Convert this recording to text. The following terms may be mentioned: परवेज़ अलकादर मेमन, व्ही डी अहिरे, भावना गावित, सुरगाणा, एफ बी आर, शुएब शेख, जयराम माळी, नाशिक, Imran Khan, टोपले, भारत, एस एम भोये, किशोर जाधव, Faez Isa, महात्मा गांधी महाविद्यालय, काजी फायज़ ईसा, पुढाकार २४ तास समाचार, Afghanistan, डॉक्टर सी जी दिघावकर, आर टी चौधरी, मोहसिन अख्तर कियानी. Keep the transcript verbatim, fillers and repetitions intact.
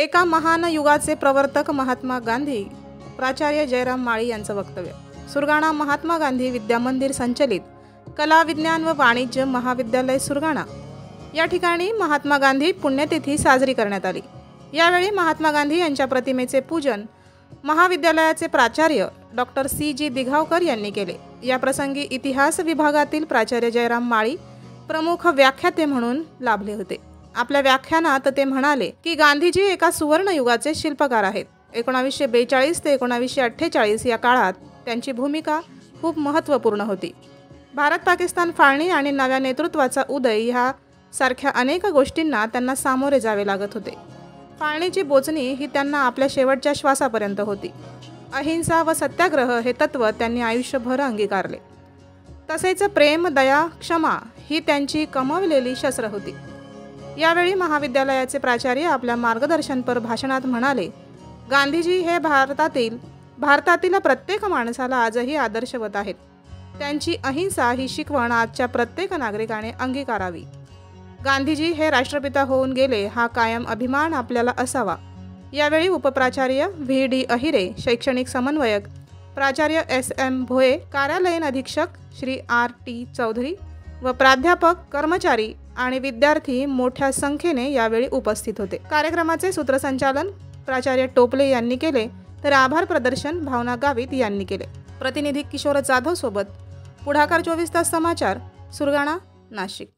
एका महान युगाचे प्रवर्तक महात्मा गांधी, प्राचार्य जयराम माळी यांचं वक्तव्य। सुरगाणा महात्मा गांधी विद्यामंदिर संचलित कला विज्ञान व वाणिज्य महाविद्यालय सुरगाणा या ठिकाणी महात्मा गांधी पुण्यतिथी साजरी करण्यात आली। यावेळी महात्मा गांधी यांच्या प्रतिमेचे पूजन महाविद्यालयाचे प्राचार्य डॉक्टर सी जी दिघावकर यांनी केले। या प्रसंगी इतिहास विभागातील प्राचार्य जयराम माळी प्रमुख व्याख्याते म्हणून लाभले होते। आपल्या व्याख्यानात ते म्हणाले की गांधीजी एका सुवर्ण युगाचे शिल्पकार आहेत। एकोणावीसशे बेचाळीस ते एकोणावीसशे अठ्ठेचाळीस या काळात त्यांची भूमिका खूप महत्त्वपूर्ण होती। भारत पाकिस्तान फाळणी आणि नव्या नेतृत्वाचा उदय ह्या सारख्या अनेक गोष्टींना त्यांना सामोरे जावे लागत होते। फाळणीची बोचणी ही त्यांना आपल्या शेवटच्या श्वासापर्यंत होती। अहिंसा व सत्याग्रह हे तत्त्व त्यांनी आयुष्यभर अंगीकारले। तसेच प्रेम, दया, क्षमा ही त्यांची कमावलेली शस्त्र होती। यावेळी महाविद्यालयाचे प्राचार्य आपल्या मार्गदर्शनपर भाषणात म्हणाले, गांधीजी हे भारतातील भारतातील प्रत्येक माणसाला आजही आदर्शवत आहेत। त्यांची अहिंसा ही शिकवण आजच्या प्रत्येक नागरिकाने अंगीकारावी। गांधीजी हे राष्ट्रपिता होऊन गेले हा कायम अभिमान आपल्याला असावा। यावेळी उपप्राचार्य व्ही डी अहिरे, शैक्षणिक समन्वयक प्राचार्य एस एम भोये, कार्यालयीन अधीक्षक श्री आर टी चौधरी व प्राध्यापक, कर्मचारी आणि विद्यार्थी मोठ्या संख्येने यावेळी उपस्थित होते। कार्यक्रमाचे सूत्रसंचालन प्राचार्य टोपले यांनी केले, तर आभार प्रदर्शन भावना गावित यांनी केले। प्रतिनिधी किशोर जाधव सोबत पुढाकार चोवीस तास समाचार, सुरगाणा, नाशिक।